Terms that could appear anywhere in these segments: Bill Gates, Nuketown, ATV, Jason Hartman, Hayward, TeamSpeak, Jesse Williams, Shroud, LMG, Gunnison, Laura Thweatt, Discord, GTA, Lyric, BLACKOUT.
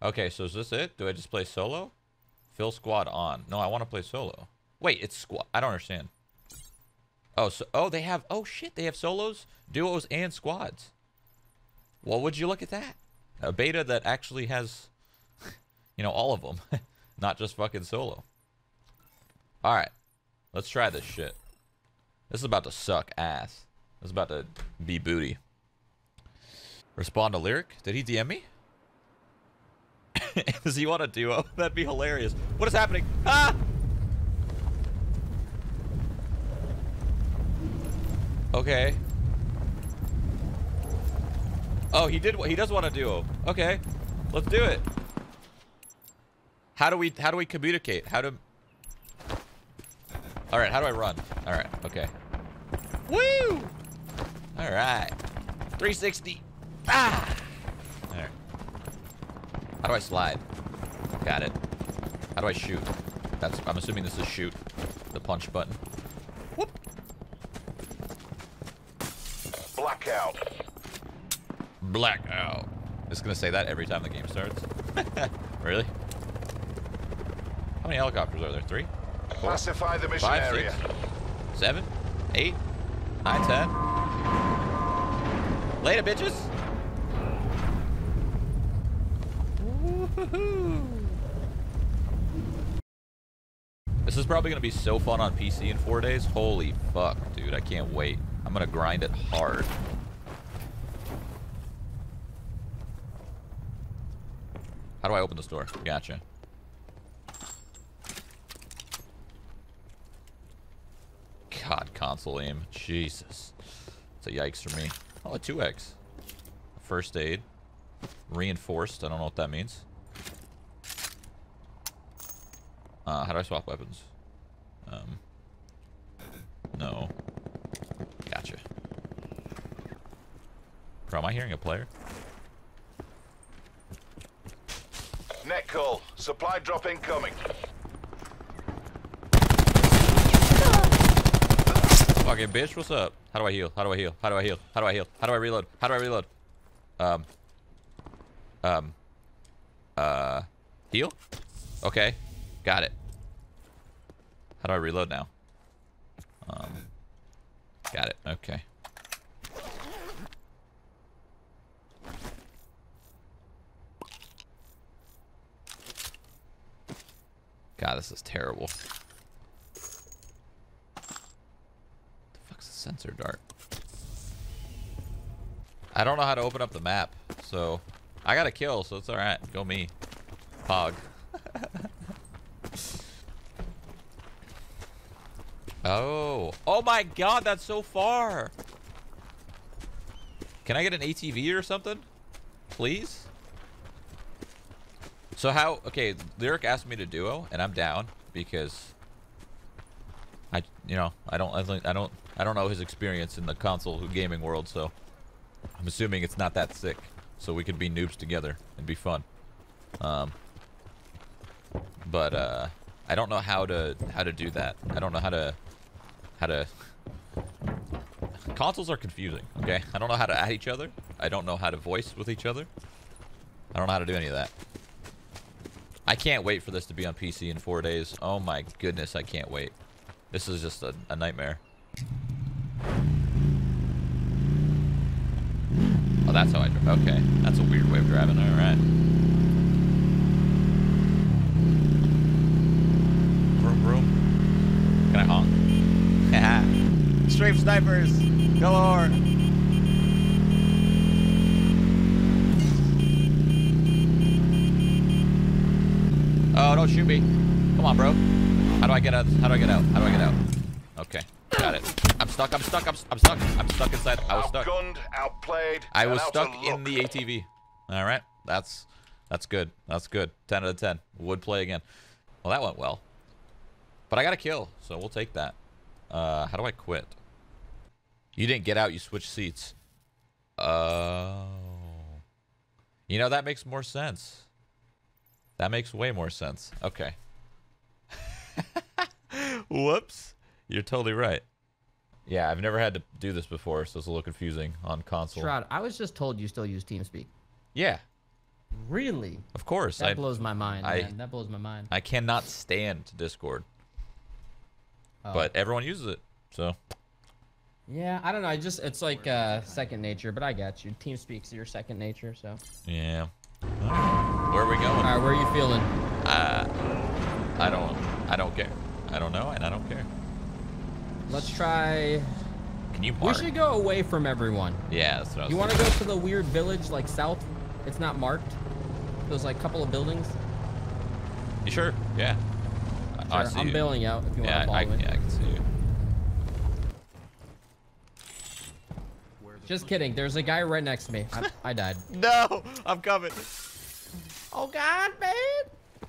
Okay, so is this it? Do I just play solo? Fill squad on. No, I want to play solo. Wait, it's squad. I don't understand. Oh, so they have, oh shit, they have solos, duos, and squads. Well, would you look at that? A beta that actually has, you know, all of them. Not just fucking solo. Alright. Let's try this shit. This is about to suck ass. This is about to be booty. Respond to Lyric? Did he DM me? Does he want a duo? That'd be hilarious. What is happening? Ah! Okay. Oh, he did. He does want a duo. Okay, let's do it. How do we communicate? All right. How do I run? All right. Okay. Woo! All right. 360. Ah! All right. How do I slide? Got it. How do I shoot? That's. I'm assuming this is shoot. The punch button. Whoop. Blackout. Blackout. It's gonna say that every time the game starts. Really? How many helicopters are there? 3? 4, classify the mission 5, area. 6, 7, 8, 9, 10. Later, bitches. Woo-hoo-hoo. This is probably gonna be so fun on PC in 4 days. Holy fuck, dude! I can't wait. I'm gonna grind it hard. How do I open this door? Gotcha. God, console aim. Jesus. It's a yikes for me. Oh, a 2X. First aid. Reinforced. I don't know what that means. How do I swap weapons? No. Gotcha. Bro, am I hearing a player? Net call. Supply drop incoming. Fucking bitch, what's up? How do I heal? How do I heal? How do I heal? How do I heal? How do I reload? How do I reload? Heal? Okay. Got it. How do I reload now? Got it. Okay. God, this is terrible. What the fuck's a sensor dart? I don't know how to open up the map, so I got a kill, so it's all right. Go me, Pog. Oh, oh my God, that's so far. Can I get an ATV or something, please? So how, okay, Lyric asked me to duo and I'm down because I, you know, I don't know his experience in the console gaming world, so I'm assuming it's not that sick. So we could be noobs together and be fun. But I don't know how to do that. I don't know how to consoles are confusing, okay? I don't know how to add each other. I don't know how to voice with each other. I don't know how to do any of that. I can't wait for this to be on PC in 4 days. Oh my goodness, I can't wait. This is just a nightmare. Oh, that's how I drive. Okay, that's a weird way of driving. All right. Vroom, vroom. Can I honk? Stream snipers galore. Oh, don't shoot me. Come on, bro. How do I get out? How do I get out? How do I get out? Okay. Got it. I'm stuck. I'm stuck. I'm stuck. I'm stuck inside. I was stuck. Outgunned, outplayed, I was stuck in the ATV. All right. That's good. That's good. 10 out of 10. Would play again. Well, that went well. But I got a kill, so we'll take that. How do I quit? You didn't get out. You switched seats. Oh. You know, that makes more sense. That makes way more sense. Okay. Whoops. You're totally right. Yeah, I've never had to do this before, so it's a little confusing on console. Shroud, I was just told you still use TeamSpeak. Yeah. Really? Of course. That blows my mind, man. That blows my mind. I cannot stand Discord. Oh. But everyone uses it, so. Yeah, I don't know. I just, it's like second nature, but I got you. TeamSpeak's your second nature, so. Yeah. Where are we going? All right, where are you feeling? I don't care. I don't know, and I don't care. Let's try. Can you mark? We should go away from everyone. Yeah, that's what I was thinking. You want to go to the weird village, like south? It's not marked. There's like a couple of buildings. You sure? Yeah. Sure. I see I'm bailing out if you want to follow me. Yeah, I can see you. Just kidding. There's a guy right next to me. I died. No, I'm coming. Oh, God, man.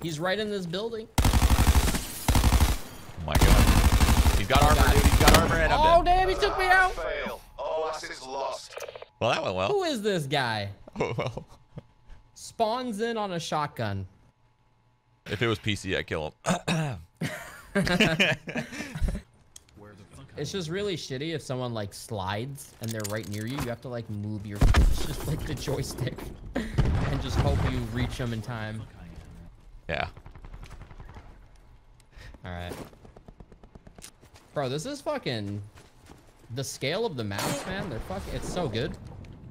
He's right in this building. Oh, my God. He's got armor, dude. He's got armor, and I'm dead. Oh, damn, he took me out. Oh, this is lost. Well, that went well. Who is this guy? Oh, well. Spawns in on a shotgun. If it was PC, I'd kill him. It's just really shitty if someone like slides and they're right near you. You have to like move your, it's just like the joystick, and just hope you reach them in time. Yeah. All right, bro. This is fucking the scale of the maps, man. They're fucking. It's so good.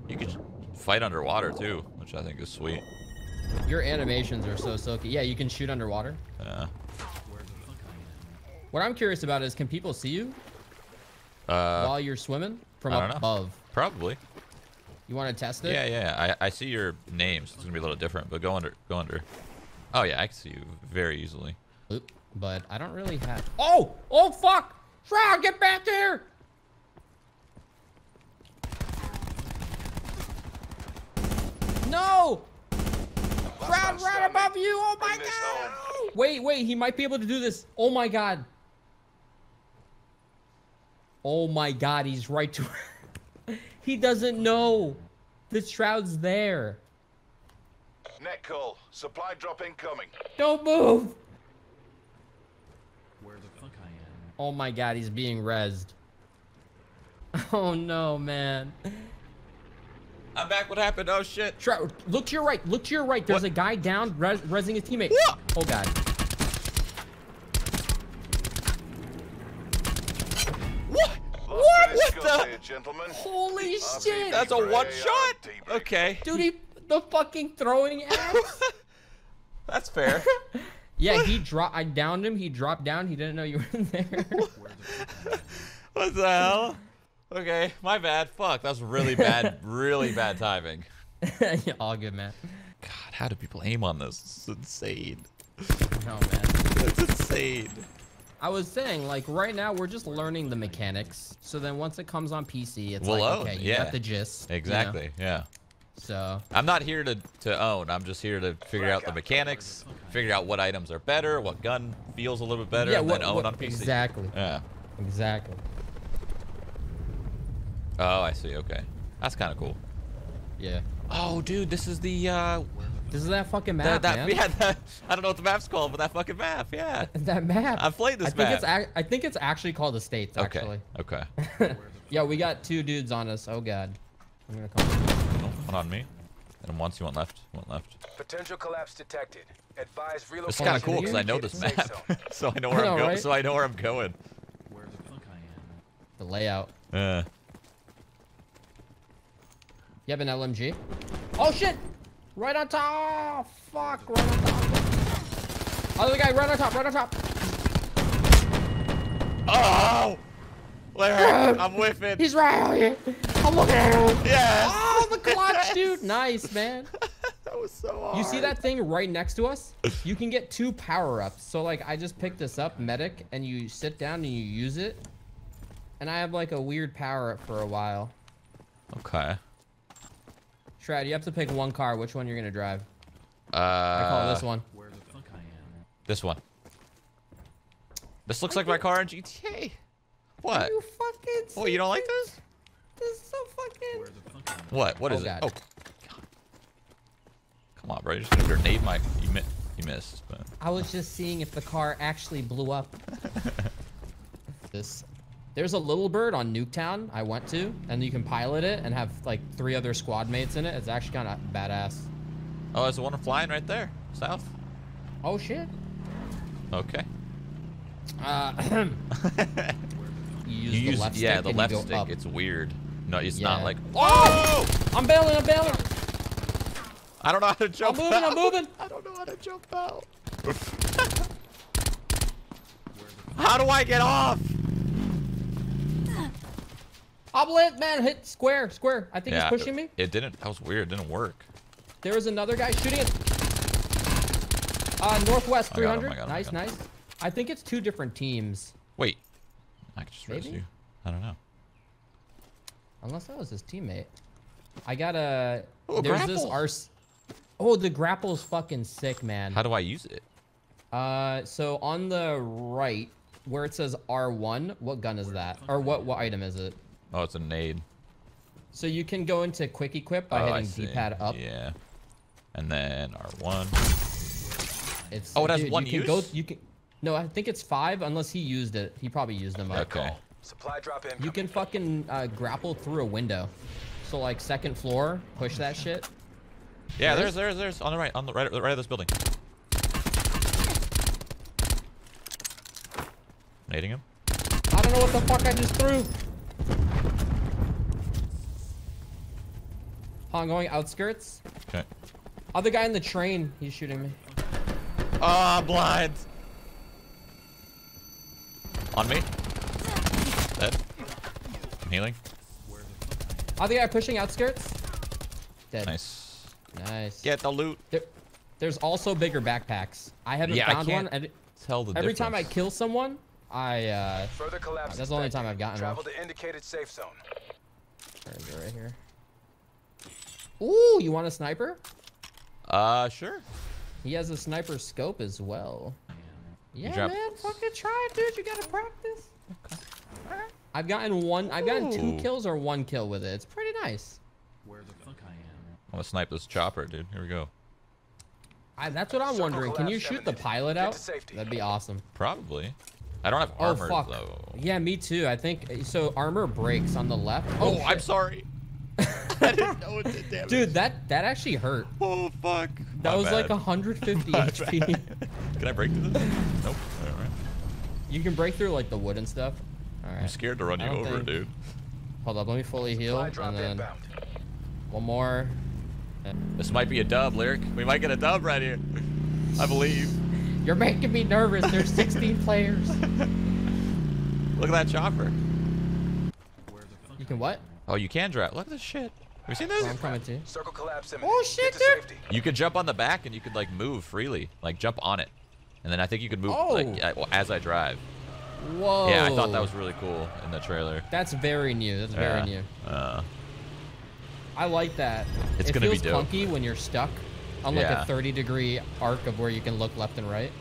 You could fight underwater too, which I think is sweet. Your animations are so silky. Yeah, you can shoot underwater. Yeah. What I'm curious about is, can people see you? While you're swimming from above? Know. Probably. You want to test it? Yeah, yeah. I see your names. So it's gonna be a little different, but go under. Go under. Oh yeah, I can see you very easily. Oop, but I don't really have. Oh! Oh fuck! Shroud, get back here! No! Shroud, right above you! Oh my god! Wait, wait. He might be able to do this. Oh my god. Oh my god, he's right to He doesn't know the Shroud's there. Net call. Supply drop incoming. Don't move. Where the fuck I am? Oh my god, he's being rezzed. Oh no, man. I'm back. What happened? Oh shit. Shroud, look to your right. Look to your right. There's a guy down rezzing his teammate. Yeah. Oh god. Gentlemen. Holy shit! That's a one shot. Okay. Dude, he, the fucking throwing axe. That's fair. Yeah, what? He dropped. I downed him. He dropped down. He didn't know you were in there. What the hell? Okay, my bad. Fuck, that's really bad. Really bad timing. Yeah, all good, man. God, how do people aim on this? It's insane. No, man. It's insane. I was saying, like, right now, we're just learning the mechanics. So then once it comes on PC, it's like, okay, you got the gist. Exactly, you know? Yeah. So. I'm not here to own. I'm just here to figure out the mechanics, figure out what items are better, what gun feels a little bit better, and then own on PC. Exactly. Yeah. Exactly. Oh, I see. Okay. That's kind of cool. Yeah. Oh, dude, this is the... This is that fucking map, man. Yeah, I don't know what the map's called, but that fucking map, yeah. That map. I've played this map. I think it's actually called the States, actually. Okay, okay. Yeah, we got two dudes on us. Oh, God. I'm going to call them. One on me. And once you went left. Went left. Potential collapse detected. Advise relocation. It's kind of cool because I know this map. So I know where I'm going. Right? So I know where I'm going. Where the fuck I am. The layout. Yeah. You have an LMG? Oh, shit! Right on top! Fuck! Right on top! Other guy, right on top! Right on top! Oh! Lyric, I'm whiffing. He's right on you. I'm looking at him. Yes! Oh, the clutch, dude! Nice, man. That was so hard. You see that thing right next to us? You can get two power-ups. So, like, I just picked this up, medic, and you sit down and you use it. And I have, like, a weird power-up for a while. Okay. Shroud, you have to pick one car. Which one you're gonna drive? I call this one. Where the fuck I am? This one. This looks like my car in GTA. What? Are you fucking serious? Oh, you don't like this? This is so fucking. Where the fuck I am? What? What is it? Oh. God. Come on, bro. You're just gonna grenade my. You missed. But... I was just seeing if the car actually blew up. This. There's a little bird on Nuketown I went to, and you can pilot it and have like 3 other squad mates in it. It's actually kind of badass. Oh, there's one flying right there, south. Oh shit. Okay. You use the left stick. It's weird. No, it's not like. Oh! I'm bailing. I'm bailing. I don't know how to jump. I'm moving. Out. I'm moving. I don't know how to jump out. How do I get off? Oblet, man, hit square, square. I think he's pushing me. It didn't. That was weird. It didn't work. There was another guy shooting at northwest 300. Oh God, nice, nice. I think it's two different teams. Wait, I could just raise you. I don't know. Unless that was his teammate. I gotta. Oh, there's grapple. This arse. Oh, the grapple's fucking sick, man. How do I use it? So on the right where it says R1, what gun is that? Or what item is it? Oh, it's a nade. So you can go into quick equip by hitting D-pad up. Yeah. And then R1. It's, oh, it has one use? No, I think it's five unless he used it. He probably used them up. Okay. Supply drop in. You can fucking grapple through a window. So like second floor, push that shit. Yeah, there's on the right of this building. Nading him. I don't know what the fuck I just threw. I'm going outskirts. Okay. Other guy in the train, he's shooting me. Ah, blind. On me. Dead. I'm healing. Other guy pushing outskirts. Dead. Nice. Nice. Get the loot. There's also bigger backpacks. I haven't found one. Every time I kill someone, further collapse. That's the only time I've gotten one. Travel to indicated safe zone. Where is it? Right here. Ooh, you want a sniper? Sure. He has a sniper scope as well. Yeah, man, fucking try it, dude. You gotta practice. Okay. All right. I've gotten one. I've gotten two kills or one kill with it. It's pretty nice. Where the fuck I am? I'm gonna snipe this chopper, dude. Here we go. That's what I'm wondering. Can you shoot the pilot out? That'd be awesome. Probably. I don't have armor though. Yeah, me too. I think so. Armor breaks on the left. Oh I'm sorry. I didn't know it did damage. Dude, that actually hurt. Oh fuck. That was like 150 HP. Can I break through this? Nope. All right. You can break through like the wood and stuff. All right. I'm scared to run you over, dude. Hold up, let me fully heal and then one more. This might be a dub, Lyric. We might get a dub right here. I believe. You're making me nervous. There's 16 players. Look at that chopper. You can what? Oh, you can drop. Look at this shit. Have you seen this? I'm coming to you. Circle collapse. Oh shit, dude! You could jump on the back and you could like move freely, like jump on it, and then I think you could move like as I drive. Whoa! Yeah, I thought that was really cool in the trailer. That's very new. That's very new. I like that. It's gonna be dope. It feels clunky when you're stuck on like a 30-degree arc of where you can look left and right.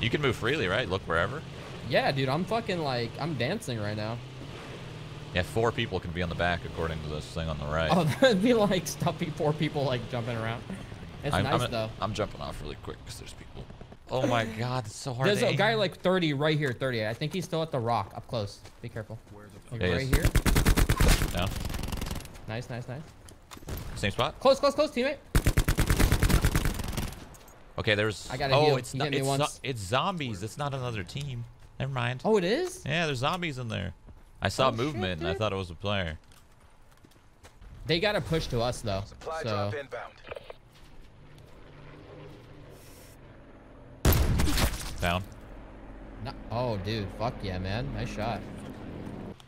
You can move freely, right? Look wherever. Yeah, dude. I'm fucking like I'm dancing right now. Yeah, 4 people can be on the back according to this thing on the right. Oh, that'd be like stuffy 4 people like jumping around. It's nice though. I'm jumping off really quick because there's people. Oh my God, it's so hard. There's a guy like 30 right here, 30. I think he's still at the rock up close. Be careful. Right here. Down. Nice, nice, nice. Same spot. Close, close, close, teammate. Okay, there's. I got to heal. Oh, it's zombies. It's not another team. Never mind. Oh, it is. Yeah, there's zombies in there. I saw movement and I thought it was a player. They got to push to us though. Supply drop inbound. Down. No. Oh, dude. Fuck yeah, man. Nice shot.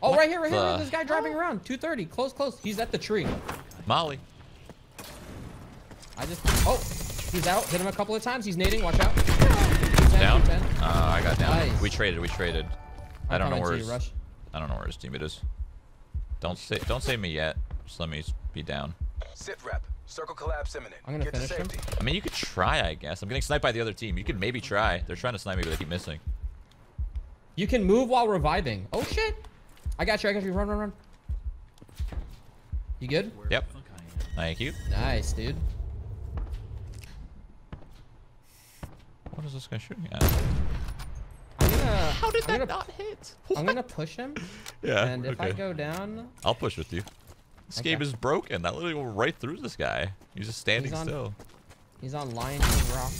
Oh, what right here. This guy driving around. 230. Close, close. He's at the tree. Molly. I just. Oh, he's out. Hit him a couple of times. He's nading. Watch out. Down. I got down. Nice. We traded. I don't know where. I don't know where his teammate is. Don't save me yet. Just let me be down. Sit rep. Circle collapse imminent. I'm gonna finish him. I mean, you could try, I guess. I'm getting sniped by the other team. You could maybe try. They're trying to snipe me, but they keep missing. You can move while reviving. Oh shit! I got you. I got you. Run, run, run. You good? Yep. Thank you. Nice, dude. What is this guy shooting at? How did that not hit? What? I'm gonna push him. Yeah. And if I go down, I'll push with you. This game is broken. That literally went right through this guy. He's just standing still. He's on Lion King Rock.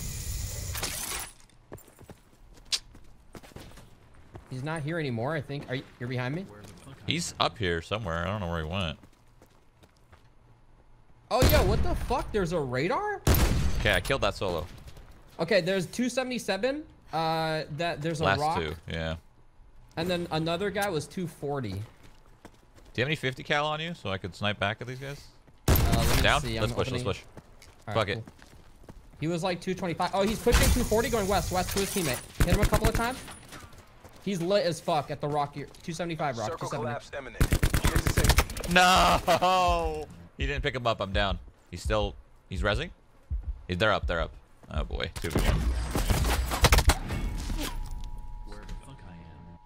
He's not here anymore, I think. Are you, you're behind me? He's up here somewhere. I don't know where he went. Oh, yo, what the fuck? There's a radar? Okay, I killed that solo. Okay, there's 277. There's a last rock. Last two, yeah. And then another guy was 240. Do you have any 50 cal on you so I could snipe back at these guys? Down? Let's push. Right, fuck it. He was like 225. Oh, he's pushing 240 going west to his teammate. Hit him a couple of times. He's lit as fuck at the rock here. 275 rock. Circle collapse imminent. No! He didn't pick him up. I'm down. He's still... He's rezzing? They're up. They're up. Oh, boy. 2v1. Where the fuck I am?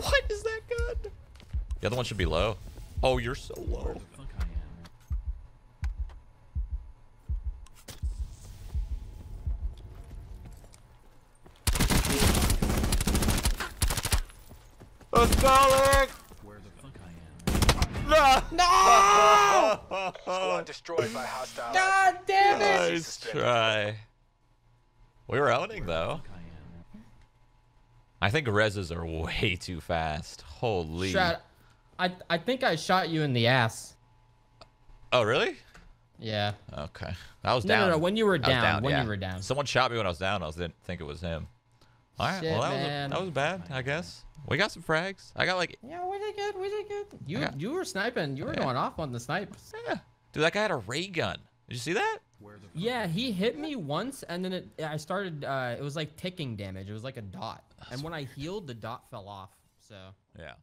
What is that gun? The other one should be low. Oh, you're so low. Let's go, Lyric! Where the fuck I am? No! No! Squad destroyed by hostile. God damn it! Nice try. We were owning though. I think rezzes are way too fast. Holy. Shroud, I think I shot you in the ass. Oh really? Yeah. Okay. I was down. No, when you were down. When you were down. Someone shot me when I was down. I didn't think it was him. All right, shit, well that was bad, I guess. We got some frags. I got like... Yeah, we did good, You were sniping. You were going off on the snipes. Yeah. Dude, that guy had a ray gun. Did you see that? Yeah, he hit me once, and then I started... it was like ticking damage. It was like a dot. And when I healed, the dot fell off, so... Yeah.